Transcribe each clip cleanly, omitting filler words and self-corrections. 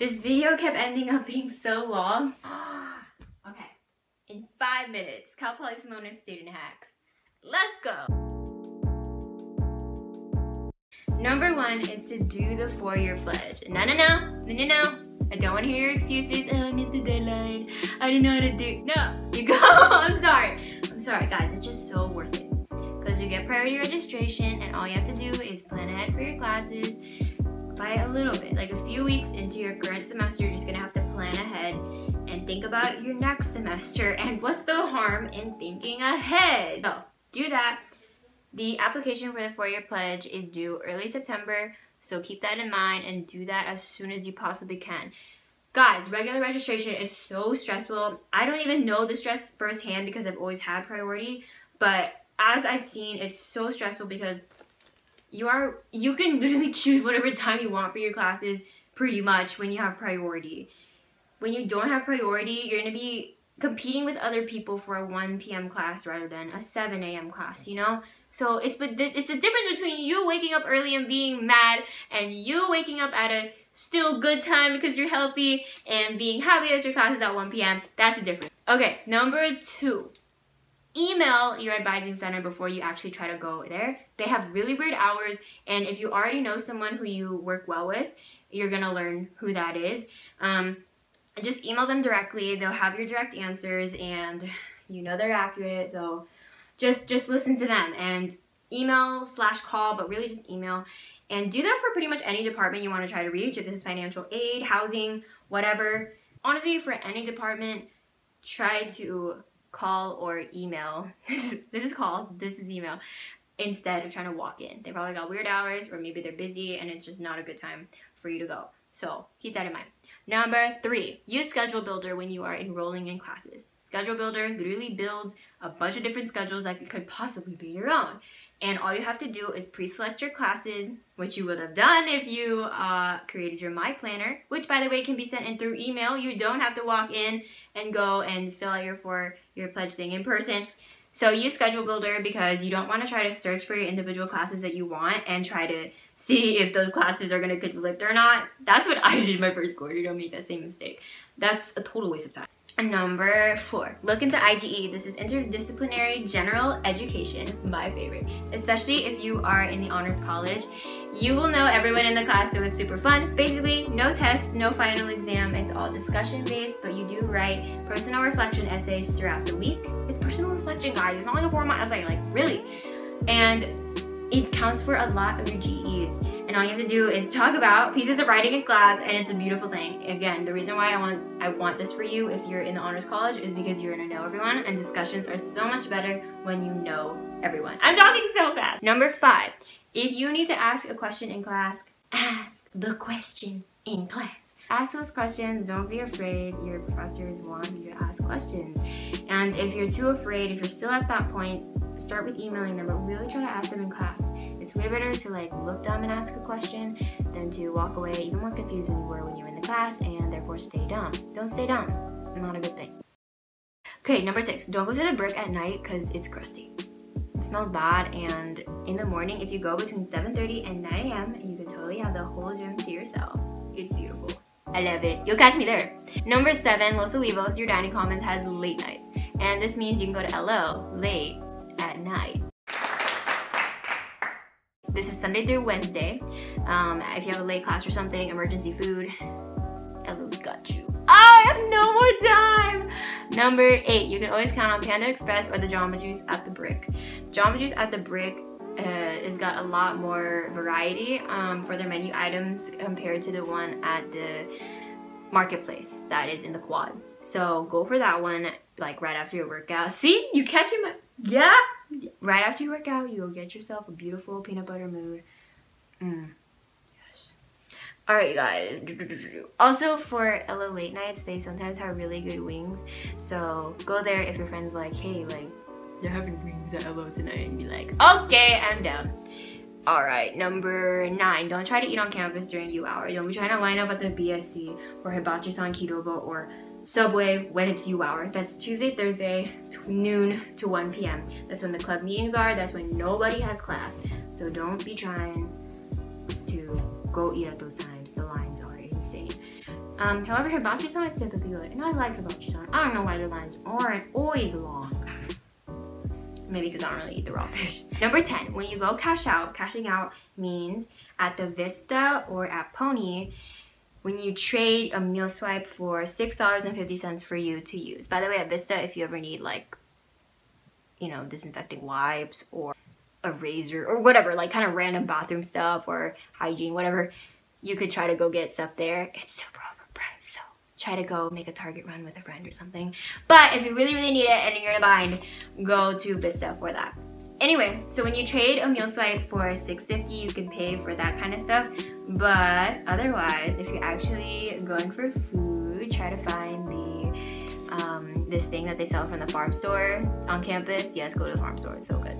This video kept ending up being so long. Okay, in 5 minutes, Cal Poly Pomona student hacks. Let's go! Number 1 is to do the 4-year pledge. No. I don't want to hear your excuses. Oh, I missed the deadline. I don't know how to do. No, you go. I'm sorry, guys. It's just so worth it. Because you get priority registration, and all you have to do is plan ahead for your classes by a little bit. Like a few weeks into your current semester, you're just going to have to plan ahead and think about your next semester. And what's the harm in thinking ahead? So, do that. The application for the 4-year pledge is due early September. So keep that in mind and do that as soon as you possibly can. Guys, regular registration is so stressful. I don't even know the stress firsthand because I've always had priority, but as I've seen, it's so stressful because you can literally choose whatever time you want for your classes pretty much when you have priority. When you don't have priority, you're going to be competing with other people for a 1 p.m. class rather than a 7 a.m. class, you know? So it's the difference between you waking up early and being mad and you waking up at a still good time because you're healthy and being happy that your class is at 1 p.m. That's the difference. Okay, number 2. Email your advising center before you actually try to go there. They have really weird hours, and if you already know someone who you work well with, you're going to learn who that is. Just email them directly. They'll have your direct answers, and you know they're accurate, so... Just listen to them and email/call, but really just email. And do that for pretty much any department you want to try to reach. If this is financial aid, housing, whatever. Honestly, for any department, try to call or email. This is call, this is email, instead of trying to walk in. They probably got weird hours, or maybe they're busy and it's just not a good time for you to go. So keep that in mind. Number 3, use Schedule Builder when you are enrolling in classes. Schedule Builder literally builds a bunch of different schedules that could possibly be your own. And all you have to do is pre-select your classes, which you would have done if you created your My Planner, which, by the way, can be sent in through email. You don't have to walk in and go and fill out your 4-year pledge thing in person. So use Schedule Builder because you don't want to try to search for your individual classes that you want and try to see if those classes are going to conflict or not. That's what I did my first quarter. Don't make that same mistake. That's a total waste of time. Number 4, look into IGE. This is Interdisciplinary General Education, my favorite. Especially if you are in the honors college. You will know everyone in the class, so it's super fun. Basically, no tests, no final exam. It's all discussion-based, but you do write personal reflection essays throughout the week. It's personal reflection, guys. It's not like a formal essay, like, really. And it counts for a lot of your GEs. And all you have to do is talk about pieces of writing in class, and it's a beautiful thing. Again, the reason why I want this for you if you're in the honors college is because you're gonna know everyone, and discussions are so much better when you know everyone. I'm talking so fast. Number 5, if you need to ask a question in class, ask the question in class. Ask those questions. Don't be afraid. Your professors want you to ask questions. And if you're too afraid, if you're still at that point, start with emailing them, but really try to ask them in class. It's way better to like look dumb and ask a question than to walk away even more confused than you were when you were in the class and therefore stay dumb. Don't stay dumb. Not a good thing. Okay, number 6. Don't go to the brick at night because it's crusty. It smells bad, and in the morning, if you go between 7:30 and 9 a.m., you can totally have the whole gym to yourself. It's beautiful. I love it. You'll catch me there. Number 7, Los Olivos, your dining commons, has late nights. And this means you can go to LO late at night. This is Sunday through Wednesday. If you have a late class or something, emergency food, Elo's got you. Oh, I have no more time! Number 8, you can always count on Panda Express or the Jamba Juice at the Brick. Jamba Juice at the Brick has got a lot more variety for their menu items compared to the one at the marketplace that is in the quad. So go for that one like right after your workout. See, you catch him, yeah? Right after you work out, you'll get yourself a beautiful peanut butter mood. Yes. Alright, guys. Also, for LO late nights, they sometimes have really good wings. So go there if your friend's like, hey, like, they're having wings at LO tonight. And be like, okay, I'm down. Alright, number 9. Don't try to eat on campus during U hour. Don't be trying to line up at the BSC or Hibachi San, Kidobo, or Subway when it's U hour. That's Tuesday, Thursday, noon to 1 p.m. That's when the club meetings are. That's when nobody has class. So don't be trying to go eat at those times. The lines are insane. However, Hibachi San is typically good, and I like Hibachi San. I don't know why the lines aren't always long. Maybe because I don't really eat the raw fish. Number 10, when you go cash out, cashing out means at the Vista or at Pony, when you trade a meal swipe for $6.50 for you to use. By the way, at Vista, if you ever need like, you know, disinfecting wipes or a razor or whatever, like kind of random bathroom stuff or hygiene, whatever, you could try to go get stuff there. It's super overpriced, so try to go make a Target run with a friend or something. But if you really, really need it and you're in a bind, go to Vista for that. Anyway, so when you trade a meal swipe for $6.50, you can pay for that kind of stuff. But otherwise, if you're actually going for food, try to find the this thing that they sell from the farm store on campus. Yes, go to the farm store, it's so good.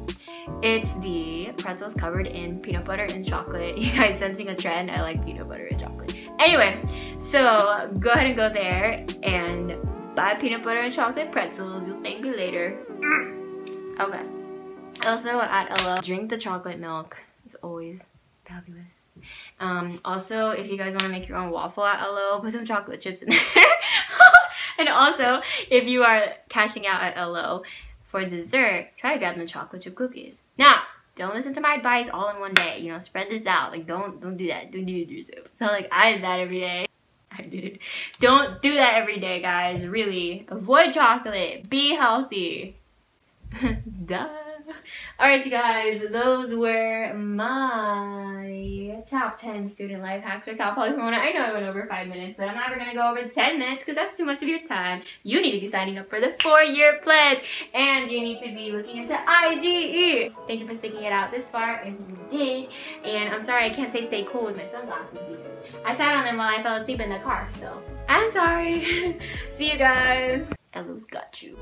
It's the pretzels covered in peanut butter and chocolate. You guys sensing a trend? I like peanut butter and chocolate. Anyway, so go ahead and go there and buy peanut butter and chocolate pretzels. You'll thank me later. Okay. Also at LO, drink the chocolate milk. It's always fabulous. Also, if you guys want to make your own waffle at LO, put some chocolate chips in there. And also, if you are cashing out at LO for dessert, try to grab them chocolate chip cookies. Now, don't listen to my advice all in one day. You know, spread this out. Like, don't do that. Don't do it yourself. It's not like I did that every day. I did. Don't do that every day, guys. Really. Avoid chocolate. Be healthy. Duh. Alright, you guys, those were my top 10 student life hacks for Cal Poly Pomona. I know I went over 5 minutes, but I'm never going to go over 10 minutes because that's too much of your time. You need to be signing up for the 4-year pledge, and you need to be looking into IGE. Thank you for sticking it out this far, if you did. And I'm sorry I can't say stay cool with my sunglasses because I sat on them while I fell asleep in the car, so I'm sorry. See you guys. Elo's got you.